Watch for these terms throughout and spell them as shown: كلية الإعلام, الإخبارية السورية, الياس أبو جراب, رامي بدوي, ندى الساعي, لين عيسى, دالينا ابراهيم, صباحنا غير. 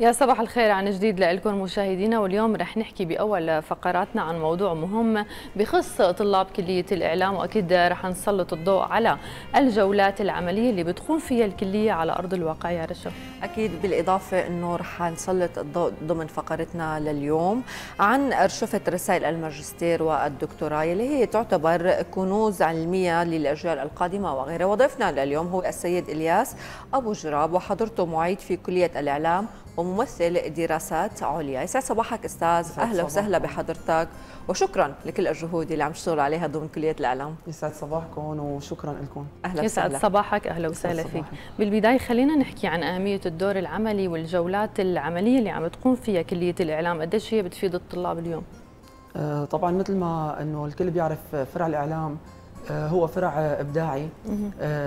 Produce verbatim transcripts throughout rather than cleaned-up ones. يا صباح الخير عن جديد لكم مشاهدينا، واليوم رح نحكي باول فقراتنا عن موضوع مهم بخص طلاب كليه الاعلام، واكيد رح نسلط الضوء على الجولات العمليه اللي بتقوم فيها الكليه على ارض الواقع يا رشا. اكيد بالاضافه انه رح نسلط الضوء ضمن فقرتنا لليوم عن ارشفه رسائل الماجستير والدكتوراه اللي هي تعتبر كنوز علميه للاجيال القادمه وغيرها، وضيفنا لليوم هو السيد الياس أبو جراب وحضرته معيد في كليه الاعلام وممثل دراسات عليا. يسعد صباحك استاذ، اهلا وسهلا بحضرتك وشكرا لكل الجهود اللي عم تشتغل عليها ضمن كليه الاعلام. يسعد صباحكم وشكرا لكم. اهلا وسهلا. يسعد صباحك، اهلا وسهلا فيك. بالبدايه خلينا نحكي عن اهميه الدور العملي والجولات العمليه اللي عم تقوم فيها كليه الاعلام، قديش هي بتفيد الطلاب اليوم؟ آه طبعا مثل ما انه الكل بيعرف فرع الاعلام هو فرع إبداعي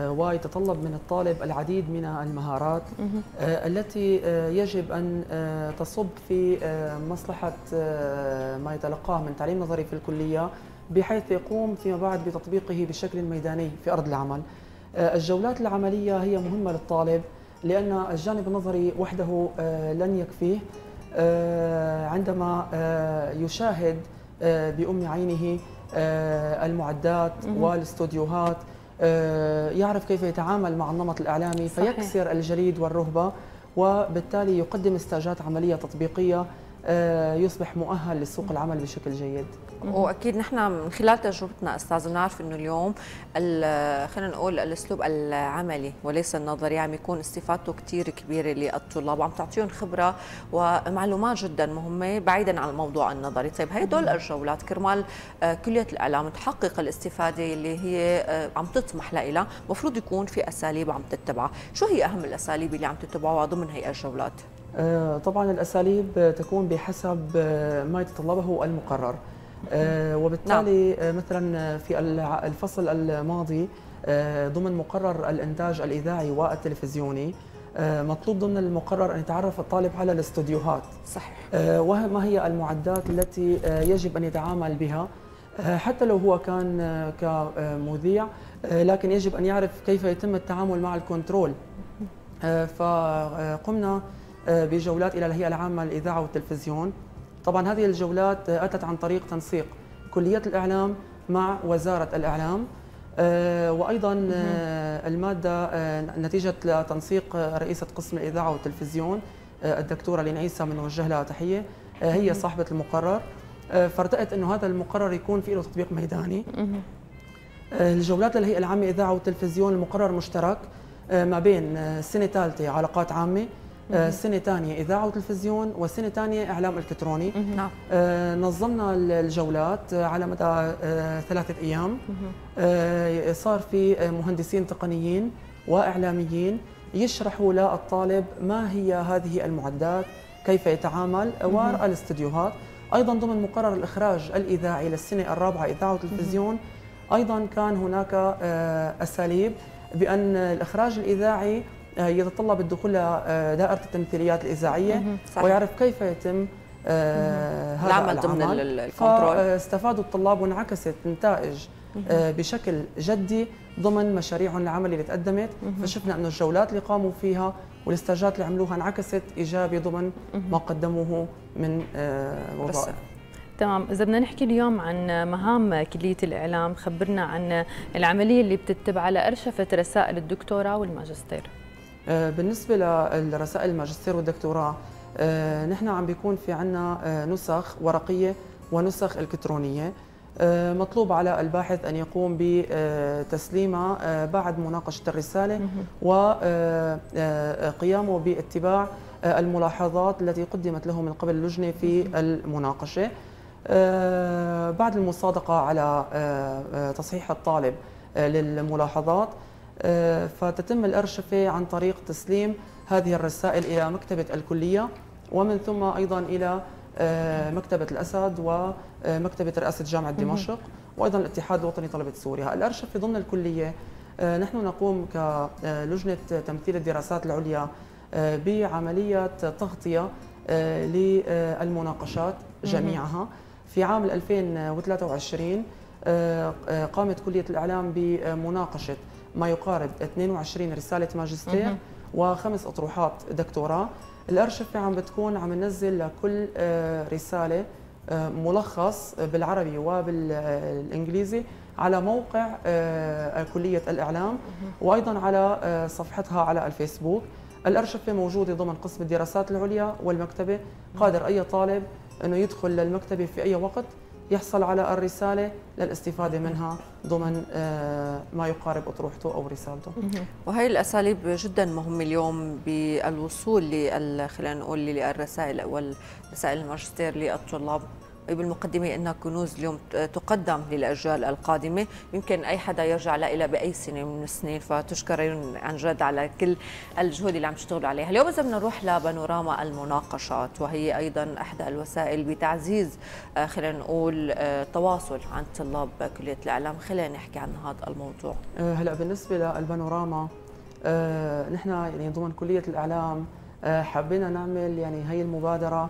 ويتطلب من الطالب العديد من المهارات التي يجب أن تصب في مصلحة ما يتلقاه من تعليم نظري في الكلية، بحيث يقوم فيما بعد بتطبيقه بشكل ميداني في أرض العمل. الجولات العملية هي مهمة للطالب لأن الجانب النظري وحده لن يكفيه، عندما يشاهد بأم عينه المعدات والاستوديوهات يعرف كيف يتعامل مع النمط الإعلامي، فيكسر الجليد والرهبة، وبالتالي يقدم استجابات عملية تطبيقية يصبح مؤهل لسوق العمل بشكل جيد. واكيد نحن من خلال تجربتنا استاذ بنعرف انه اليوم خلينا نقول الاسلوب العملي وليس النظري عم يكون استفادته كثير كبيره للطلاب، عم تعطيهم خبره ومعلومات جدا مهمه بعيدا عن الموضوع النظري. طيب هدول الجولات كرمال كليه الاعلام تحقق الاستفاده اللي هي عم تطمح لها، المفروض يكون في اساليب عم تتبعها، شو هي اهم الاساليب اللي عم تتبعوها ضمن هي الجولات؟ طبعا الاساليب تكون بحسب ما يتطلبه المقرر، وبالتالي مثلا في الفصل الماضي ضمن مقرر الانتاج الاذاعي والتلفزيوني مطلوب ضمن المقرر ان يتعرف الطالب على الاستوديوهات، صحيح، وما هي المعدات التي يجب ان يتعامل بها، حتى لو هو كان كمذيع لكن يجب ان يعرف كيف يتم التعامل مع الكنترول. فقمنا بجولات إلى الهيئة العامة للإذاعة والتلفزيون. طبعا هذه الجولات أتت عن طريق تنسيق كلية الإعلام مع وزارة الإعلام، وأيضا المادة نتيجة تنسيق رئيسة قسم الإذاعة والتلفزيون الدكتورة لين عيسى بنوجه لها تحية، هي صاحبة المقرر، فارتأت أنه هذا المقرر يكون فيه له تطبيق ميداني. الجولات للهيئة العامة للإذاعة والتلفزيون المقرر مشترك ما بين سنة ثالثة علاقات عامة، سنة ثانية إذاعة وتلفزيون، وسنة ثانية إعلام إلكتروني. نعم. نظمنا الجولات على مدى ثلاثة أيام، صار في مهندسين تقنيين وإعلاميين يشرحوا للطالب ما هي هذه المعدات، كيف يتعامل، والاستديوهات. أيضا ضمن مقرر الإخراج الإذاعي للسنة الرابعة إذاعة وتلفزيون أيضا كان هناك أساليب بأن الإخراج الإذاعي يتطلب الدخول لدائرة التمثيليات الإذاعية، صحيح، ويعرف كيف يتم هذا العمل ضمن الكنترول. فاستفادوا الطلاب وانعكست نتائج بشكل جدي ضمن مشاريعهم العملية اللي تقدمت، فشفنا أن الجولات اللي قاموا فيها والاستجابات اللي عملوها انعكست إيجابي ضمن ما قدموه من وظائف. تمام، إذا بدنا نحكي اليوم عن مهام كلية الإعلام، خبرنا عن العملية اللي بتتبع لأرشفة رسائل الدكتوراه والماجستير. بالنسبة لرسائل الماجستير والدكتوراه نحن عم بيكون في عنا نسخ ورقية ونسخ إلكترونية، مطلوب على الباحث أن يقوم بتسليمها بعد مناقشة الرسالة وقيامه باتباع الملاحظات التي قدمت له من قبل اللجنة في المناقشة. بعد المصادقة على تصحيح الطالب للملاحظات فتتم الأرشفة عن طريق تسليم هذه الرسائل إلى مكتبة الكلية، ومن ثم أيضا إلى مكتبة الأسد ومكتبة رئاسة جامعة دمشق، وأيضا الاتحاد الوطني لطلبة سوريا. الأرشفة ضمن الكلية نحن نقوم كلجنة تمثيل الدراسات العليا بعملية تغطية للمناقشات جميعها. في عام ألفين وثلاثة وعشرين قامت كلية الإعلام بمناقشة ما يقارب اثنين وعشرين رسالة ماجستير وخمس أطروحات دكتوراه، الارشفه عم بتكون عم ننزل لكل رساله ملخص بالعربي وبالانجليزي على موقع كليه الاعلام وايضا على صفحتها على الفيسبوك. الارشفه موجوده ضمن قسم الدراسات العليا والمكتبه، قادر اي طالب انه يدخل للمكتبه في اي وقت يحصل على الرسالة للاستفادة منها ضمن ما يقارب أطروحته أو رسالته. وهي الأساليب جدا مهمة اليوم بالوصول خلينا نقول للرسائل والرسائل الماجستير للطلاب. بالمقدمة أنها كنوز اليوم تقدم للأجيال القادمة، يمكن أي حدا يرجع لها بأي سنة من السنين، فتشكرين عن جد على كل الجهود اللي عم تشتغلوا عليها. اليوم إذا بدنا نروح لبانوراما المناقشات، وهي أيضا إحدى الوسائل بتعزيز خلينا نقول التواصل عن طلاب كلية الإعلام، خلينا نحكي عن هذا الموضوع. هلا بالنسبة للبانوراما نحن يعني ضمن كلية الإعلام حبينا نعمل يعني هي المبادرة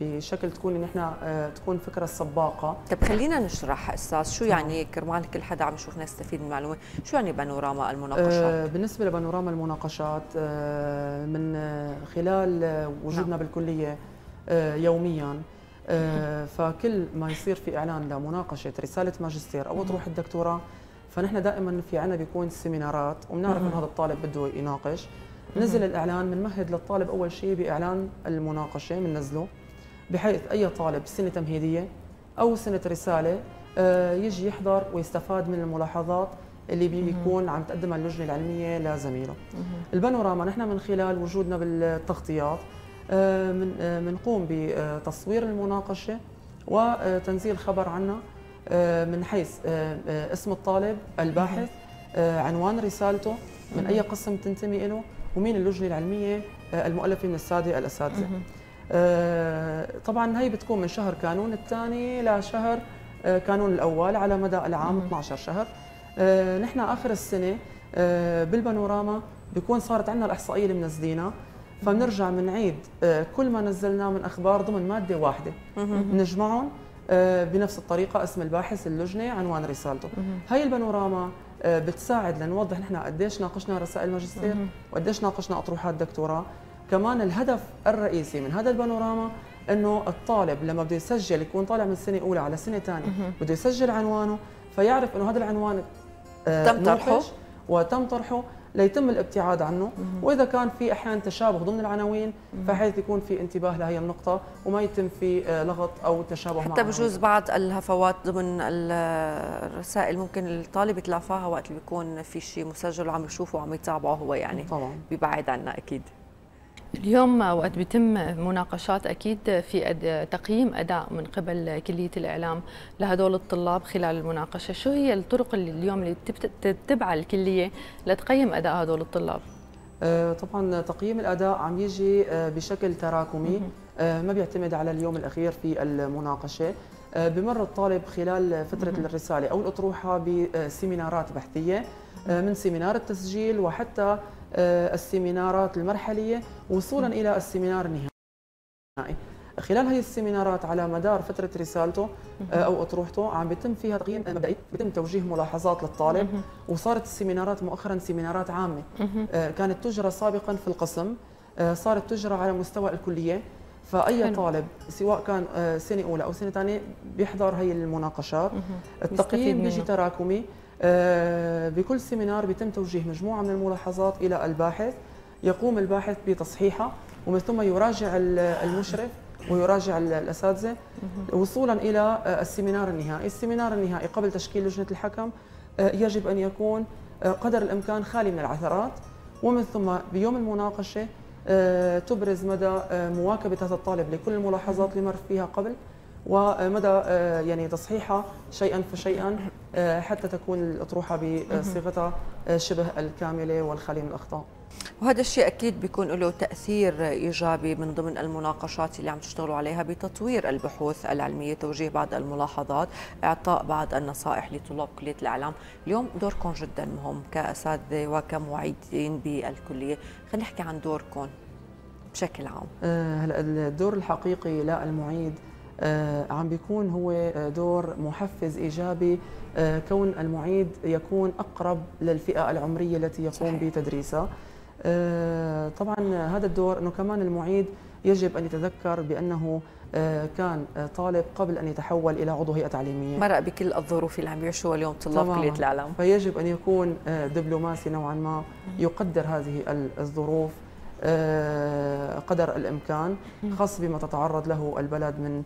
بشكل تكون نحن تكون فكره سباقه. طب خلينا نشرح استاذ شو يعني كرمال كل حدا عم يشوفنا يستفيد من المعلومه، شو يعني بانوراما المناقشات؟ بالنسبه لبانوراما المناقشات من خلال وجودنا نعم. بالكليه يوميا فكل ما يصير في اعلان لمناقشه رساله ماجستير او اطروحه الدكتوراه فنحن دائما في عنا بيكون سيمينارات وبنعرف انه هذا الطالب بده يناقش، نزل الإعلان بنمهد للطالب أول شيء بإعلان المناقشة بننزله بحيث أي طالب سنة تمهيدية أو سنة رسالة يجي يحضر ويستفاد من الملاحظات اللي بيكون عم تقدمها اللجنة العلمية لزميله. البانوراما نحن من خلال وجودنا بالتغطيات بنقوم بتصوير المناقشة وتنزيل خبر عنها من حيث اسم الطالب، الباحث، عنوان رسالته، من أي قسم تنتمي له، ومين اللجنه العلميه المؤلفه من الساده الاساتذه. طبعا هي بتكون من شهر كانون الثاني لشهر كانون الاول على مدى العام اثنعش شهر. نحن اخر السنه بالبانوراما بيكون صارت عندنا الاحصائيه اللي منزلينها، فبنرجع بنعيد كل ما نزلناه من اخبار ضمن ماده واحده، بنجمعهم بنفس الطريقه اسم الباحث، اللجنه، عنوان رسالته. هي البانوراما بتساعد لنوضح نحن قديش ناقشنا رسائل ماجستير وقديش ناقشنا اطروحات دكتوراه. كمان الهدف الرئيسي من هذا البانوراما انه الطالب لما بده يسجل يكون طالع من سنه اولى على سنه ثانيه بده يسجل عنوانه فيعرف انه هذا العنوان تم طرحه وتم طرحه ليتم الابتعاد عنه، واذا كان في احيانا تشابه ضمن العناوين فحيث يكون في انتباه لهي النقطه وما يتم في لغط او تشابه حتى مع حتى بجوز بعض الهفوات ضمن الرسائل ممكن الطالب يتلافاها وقت اللي بيكون في شيء مسجل وعم يشوفه وعم يتابعه هو، يعني طبعا بيبعد عنا. اكيد اليوم وقت بيتم مناقشات اكيد في أد... تقييم اداء من قبل كليه الاعلام لهدول الطلاب خلال المناقشه، شو هي الطرق اللي اليوم اللي تتبعها الكليه لتقيم اداء هدول الطلاب؟ آه طبعا تقييم الاداء عم يجي آه بشكل تراكمي، آه ما بيعتمد على اليوم الاخير في المناقشه، آه بمر الطالب خلال فتره مم. الرساله او الاطروحه بسيمينارات بحثيه، آه من سيمينار التسجيل وحتى السيمينارات المرحلية وصولا إلى السيمينار النهائي. خلال هذه السيمينارات على مدار فترة رسالته أو أطروحته عم بيتم فيها تقييم مبدئي، بيتم توجيه ملاحظات للطالب، وصارت السيمينارات مؤخرا سيمينارات عامة كانت تجرى سابقا في القسم صارت تجرى على مستوى الكلية، فأي طالب سواء كان سنة أولى أو سنة ثانية بيحضر هي المناقشات. التقييم بيجي تراكمي، بكل سيمينار بيتم توجيه مجموعة من الملاحظات إلى الباحث، يقوم الباحث بتصحيحها ومن ثم يراجع المشرف ويراجع الأساتذة وصولا إلى السيمينار النهائي. السيمينار النهائي قبل تشكيل لجنة الحكم يجب أن يكون قدر الإمكان خالي من العثرات، ومن ثم بيوم المناقشة تبرز مدى مواكبة هذا الطالب لكل الملاحظات اللي مر فيها قبل ومدى يعني تصحيحها شيئا فشيئا حتى تكون الأطروحة بصيغتها شبه الكاملة والخالية من الأخطاء. وهذا الشيء أكيد بيكون له تأثير إيجابي من ضمن المناقشات اللي عم تشتغلوا عليها بتطوير البحوث العلمية، توجيه بعض الملاحظات، إعطاء بعض النصائح لطلاب كلية الإعلام. اليوم دوركم جدا مهم كأساتذة وكمعيدين بالكلية، خلينا نحكي عن دوركم بشكل عام. هلا الدور الحقيقي للمعيد عم بيكون هو دور محفز إيجابي، كون المعيد يكون أقرب للفئة العمرية التي يقوم بتدريسها، طبعا هذا الدور أنه كمان المعيد يجب أن يتذكر بأنه كان طالب قبل أن يتحول إلى عضو هيئة تعليمية، مرأ بكل الظروف اللي عم يعيشوها اليوم طلاب كلية الإعلام، فيجب أن يكون دبلوماسي نوعا ما، يقدر هذه الظروف قدر الإمكان، خاص بما تتعرض له البلد من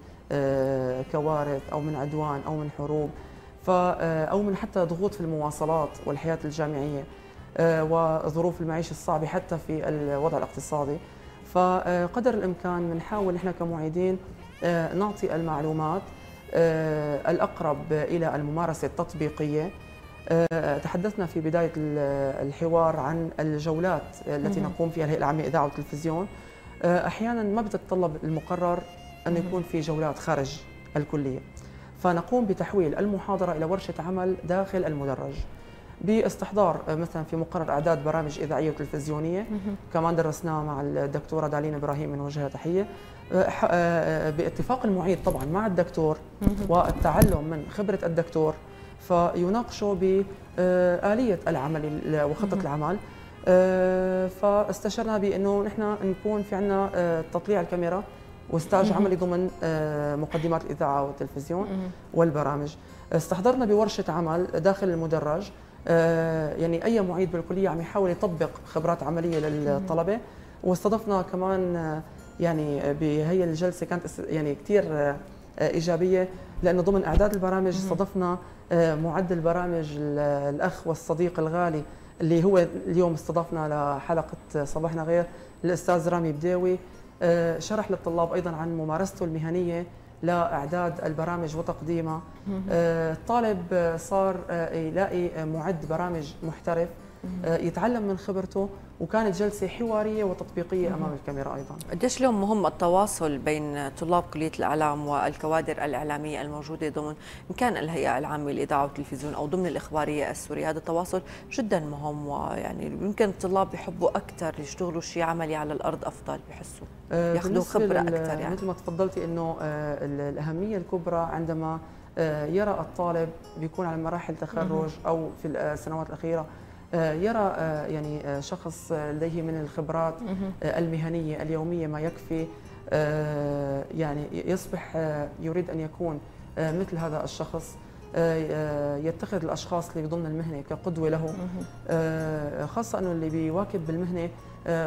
كوارث أو من عدوان أو من حروب أو من حتى ضغوط في المواصلات والحياة الجامعية وظروف المعيشة الصعبة حتى في الوضع الاقتصادي. فقدر الإمكان بنحاول نحن كمعيدين نعطي المعلومات الأقرب إلى الممارسة التطبيقية. تحدثنا في بداية الحوار عن الجولات التي نقوم فيها الهيئة العامة للإذاعة والتلفزيون، أحيانا ما بتتطلب المقرر أن يكون في جولات خارج الكلية، فنقوم بتحويل المحاضرة إلى ورشة عمل داخل المدرج باستحضار مثلا في مقرر اعداد برامج اذاعيه وتلفزيونيه كمان درسناها مع الدكتوره دالينا ابراهيم من وجهها تحيه، باتفاق المعيد طبعا مع الدكتور والتعلم من خبره الدكتور، فيناقشوا بآليه العمل وخطه العمل. فاستشرنا بانه نحن نكون في عندنا تطليع الكاميرا واستاج عملي ضمن مقدمات الاذاعه والتلفزيون والبرامج. استحضرنا بورشه عمل داخل المدرج، يعني أي معيد بالكلية عم يحاول يطبق خبرات عملية للطلبة، واستضفنا كمان يعني بهي الجلسة كانت يعني كثير إيجابية، لأنه ضمن إعداد البرامج استضفنا معدل برامج الأخ والصديق الغالي اللي هو اليوم استضفنا لحلقة صباحنا غير الأستاذ رامي بدوي، شرح للطلاب أيضا عن ممارسته المهنية لإعداد البرامج وتقديمها. الطالب صار يلاقي معد برامج محترف يتعلم من خبرته، وكانت جلسة حوارية وتطبيقية أمام الكاميرا أيضاً. قديش اليوم مهم التواصل بين طلاب كلية الإعلام والكوادر الإعلامية الموجودة ضمن إن كان الهيئة العامة للإذاعة والتلفزيون أو ضمن الإخبارية السورية، هذا التواصل جداً مهم، ويعني يمكن الطلاب يحبوا أكثر يشتغلوا شيء عملي على الأرض أفضل، بيحسوا ياخذوا خبرة أكثر. يعني مثل ما تفضلتي إنه الأهمية الكبرى عندما يرى الطالب بيكون على مراحل تخرج أو في السنوات الأخيرة يرى يعني شخص لديه من الخبرات المهنية اليومية ما يكفي، يعني يصبح يريد أن يكون مثل هذا الشخص، يتخذ الأشخاص اللي ضمن المهنة كقدوة له، خاصة أنه اللي بيواكب بالمهنة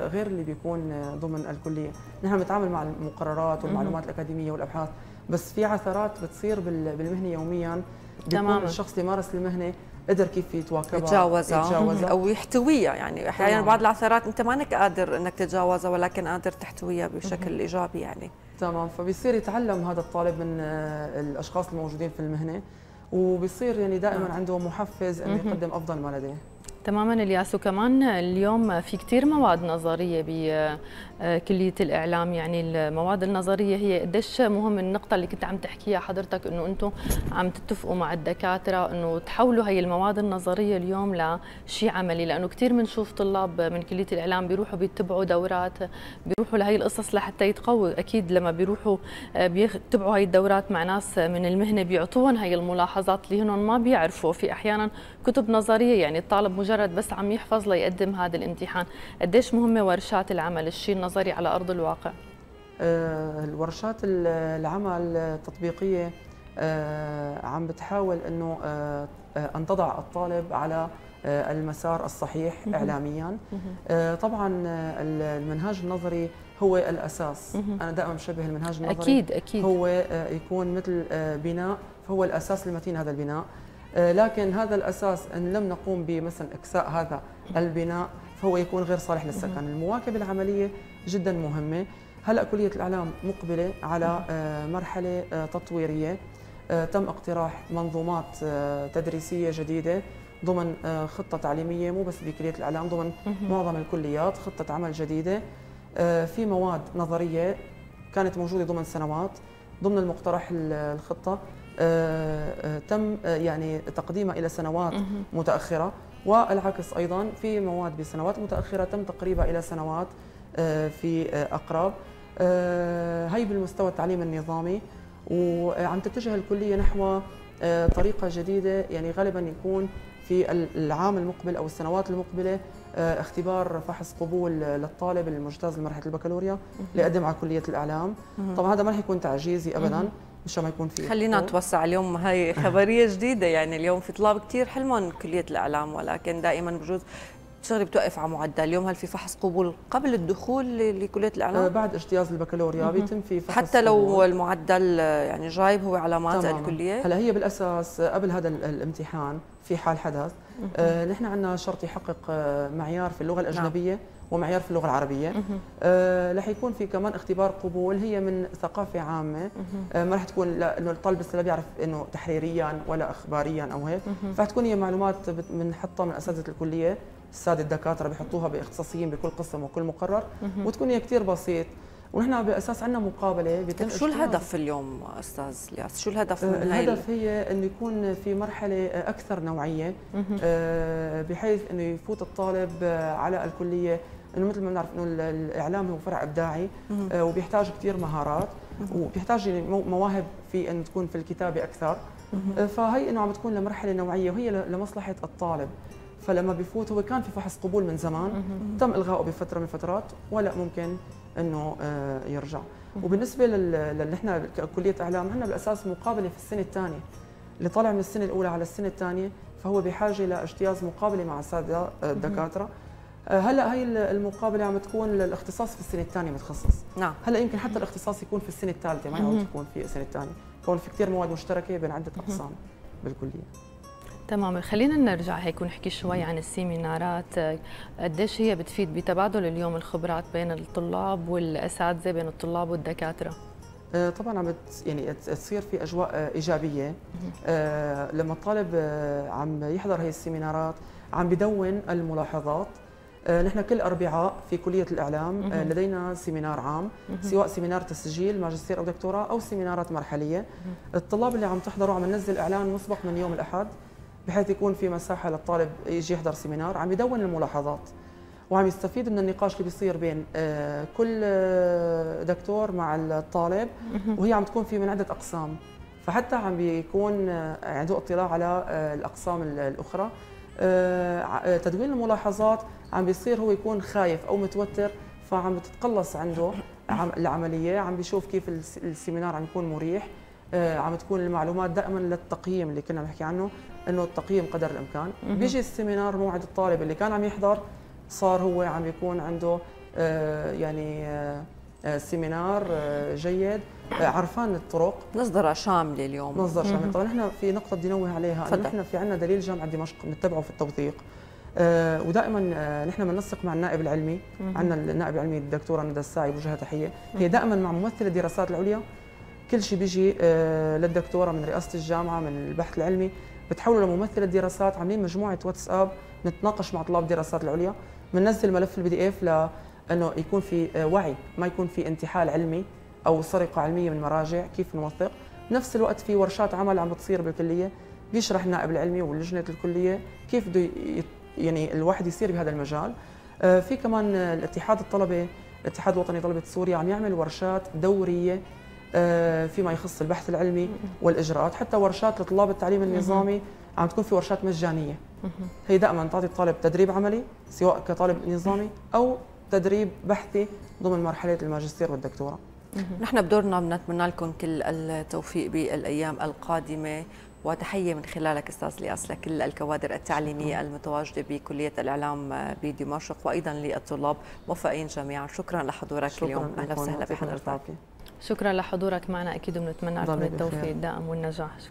غير اللي بيكون ضمن الكلية. نحن بنتعامل مع المقررات والمعلومات الأكاديمية والأبحاث، بس في عثرات بتصير بالمهنة يوميا، بيكون الشخص اللي مارس المهنة قدر كيف يتواكبها يتجاوزها او يحتويها. يعني احيانا يعني بعض العثرات انت ما انك قادر انك تتجاوزها، ولكن قادر تحتويها بشكل ايجابي. يعني تمام، فبيصير يتعلم هذا الطالب من الاشخاص الموجودين في المهنه، وبيصير يعني دائما مم. عنده محفز انه يقدم افضل ما لديه. تماما الياس، وكمان اليوم في كثير مواد نظريه بكليه الاعلام، يعني المواد النظريه هي قديش مهم. النقطه اللي كنت عم تحكيها حضرتك انه انتم عم تتفقوا مع الدكاتره انه تحولوا هي المواد النظريه اليوم لشيء عملي، لانه كثير بنشوف طلاب من كليه الاعلام بيروحوا بيتبعوا دورات، بيروحوا لهي القصص لحتى يتقووا. اكيد لما بيروحوا بيتبعوا هي الدورات مع ناس من المهنه بيعطوهم هي الملاحظات اللي هن ما بيعرفوا. في احيانا كتب نظريه يعني الطالب مجرد بس عم يحفظ ليقدم هذا الامتحان. قديش مهمة ورشات العمل، الشيء النظري على أرض الواقع؟ أه الورشات العمل التطبيقية أه عم بتحاول أنه أه أن تضع الطالب على أه المسار الصحيح إعلاميا. أه طبعا المنهاج النظري هو الأساس، أنا دائما بشبه المنهاج النظري أكيد أكيد هو أه يكون مثل أه بناء، فهو الأساس المتين هذا البناء، لكن هذا الأساس إن لم نقوم بمثلا إكساء هذا البناء فهو يكون غير صالح للسكن. المواكبة العملية جدا مهمة. هلأ كلية الإعلام مقبلة على مرحلة تطويرية، تم اقتراح منظومات تدريسية جديدة ضمن خطة تعليمية، مو بس بكلية الإعلام، ضمن معظم الكليات خطة عمل جديدة في مواد نظرية كانت موجودة ضمن سنوات ضمن المقترح الخطة، آه تم آه يعني تقديمها إلى سنوات متأخرة، والعكس أيضا في مواد بسنوات متأخرة تم تقريبها إلى سنوات آه في آه أقرب. آه هي بالمستوى التعليم النظامي، وعم تتجه الكلية نحو آه طريقة جديدة، يعني غالبا يكون في العام المقبل أو السنوات المقبلة اختبار فحص قبول للطالب المجتاز لمرحله البكالوريا اللي قدم على كليه الاعلام. طبعا هذا ما راح يكون تعجيزي ابدا، مشان ما يكون في خلينا نتوسع. اليوم هاي خبريه جديده، يعني اليوم في طلاب كثير حلمهم كليه الاعلام، ولكن دائما بجوز شغله بتوقف على معدل. اليوم هل في فحص قبول قبل الدخول لكليه الاعلام؟ بعد اجتياز البكالوريا بيتم في فحص حتى لو قبول. المعدل يعني جايب هو علامات تمام. الكليه هلا هي بالاساس قبل هذا الامتحان في حال حدث آه نحن عندنا شرط يحقق معيار في اللغه الاجنبيه نعم. ومعيار في اللغه العربيه. آه رح يكون في كمان اختبار قبول، هي من ثقافه عامه، آه ما رح تكون انه الطالب لسه لا بيعرف انه تحريريا ولا اخباريا او هيك، فحتكون هي معلومات بنحطها من اساتذه الكليه، الساده الدكاتره بيحطوها باختصاصيين بكل قسم وكل مقرر، وتكون هي كثير بسيط. ونحن باساس عندنا مقابله بتم. شو الهدف اليوم استاذ الياس؟ شو الهدف من هاي؟ الهدف هي انه يكون في مرحله اكثر نوعيه بحيث انه يفوت الطالب على الكليه، انه مثل ما بنعرف انه الاعلام هو فرع ابداعي وبيحتاج كثير مهارات وبيحتاج مواهب في انه تكون في الكتابه اكثر، فهي انه عم تكون لمرحله نوعيه وهي لمصلحه الطالب. فلما بيفوت هو كان في فحص قبول من زمان تم الغائه بفتره من الفترات ولا ممكن انه يرجع. وبالنسبه لل نحن كليه اعلام عندنا بالاساس مقابله في السنه الثانيه، اللي طالع من السنه الاولى على السنه الثانيه فهو بحاجه لاجتياز مقابله مع الساده الدكاتره. هلا هي المقابله عم تكون للاختصاص في السنه الثانيه متخصص نعم. هلا يمكن حتى الاختصاص يكون في السنه الثالثه، ما يعود يكون في السنه الثانيه، كون في كثير مواد مشتركه بين عده اقسام بالكليه. تمام، خلينا نرجع هيك ونحكي شوي عن السيمينارات، قديش هي بتفيد بتبادل اليوم الخبرات بين الطلاب والاساتذه، بين الطلاب والدكاتره؟ طبعا عم يعني تصير في اجواء ايجابيه لما الطالب عم يحضر هي السيمينارات، عم بدون الملاحظات. نحن كل اربعاء في كليه الاعلام لدينا سيمينار عام، سواء سيمينار تسجيل ماجستير او دكتوراه او سيمينارات مرحليه. الطلاب اللي عم تحضروا عم ننزل اعلان مسبق من يوم الاحد بحيث يكون في مساحه للطالب يجي يحضر سيمينار، عم يدون الملاحظات وعم يستفيد من النقاش اللي بيصير بين كل دكتور مع الطالب، وهي عم تكون في من عده اقسام، فحتى عم بيكون عنده اطلاع على الاقسام الاخرى. تدوين الملاحظات عم بيصير هو يكون خايف او متوتر، فعم بتتقلص عنده العمليه، عم بيشوف كيف السيمينار عم يكون مريح، عم تكون المعلومات دائما للتقييم اللي كنا بنحكي عنه، انه التقييم قدر الامكان. بيجي السيمينار موعد الطالب اللي كان عم يحضر صار هو عم يكون عنده آه يعني آه سيمينار آه جيد، آه عرفان الطرق، مصدر شامله اليوم مصدر شامل. طبعا نحن في نقطه بدي نوه عليها، انه نحن في عندنا دليل جامعه دمشق بنتبعه في التوثيق، آه ودائما آه نحن بننسق مع النائب العلمي، عندنا النائب العلمي الدكتوره ندى الساعي بوجهها تحيه، هي دائما مع ممثله الدراسات العليا كل شيء بيجي للدكتوره من رئاسه الجامعه من البحث العلمي بتحولوا لممثله الدراسات، عاملين مجموعه واتساب نتناقش مع طلاب الدراسات العليا، بننزل ملف البي دي اف لانه يكون في وعي، ما يكون في انتحال علمي او سرقه علميه من مراجع، كيف نوثق. بنفس الوقت في ورشات عمل عم بتصير بالكليه، بيشرح النائب العلمي ولجنه الكليه كيف بده يعني الواحد يصير بهذا المجال. في كمان الاتحاد الطلبه، الاتحاد الوطني لطلبه سوريا عم يعمل ورشات دوريه فيما يخص البحث العلمي والاجراءات، حتى ورشات لطلاب التعليم النظامي عم تكون في ورشات مجانيه، هي دائما تعطي الطالب تدريب عملي سواء كطالب نظامي او تدريب بحثي ضمن مرحله الماجستير والدكتوراه. نحن بدورنا بنتمنى لكم كل التوفيق بالايام القادمه، وتحيه من خلالك استاذ الياس لكل الكوادر التعليميه المتواجده بكليه الاعلام بدمشق وايضا للطلاب، موفقين جميعا. شكرا لحضورك شكراً اليوم، اهلا وسهلا بحضرتك. شكرا لحضورك معنا، اكيد بنتمنى لكم التوفيق الدائم والنجاح. شكرا.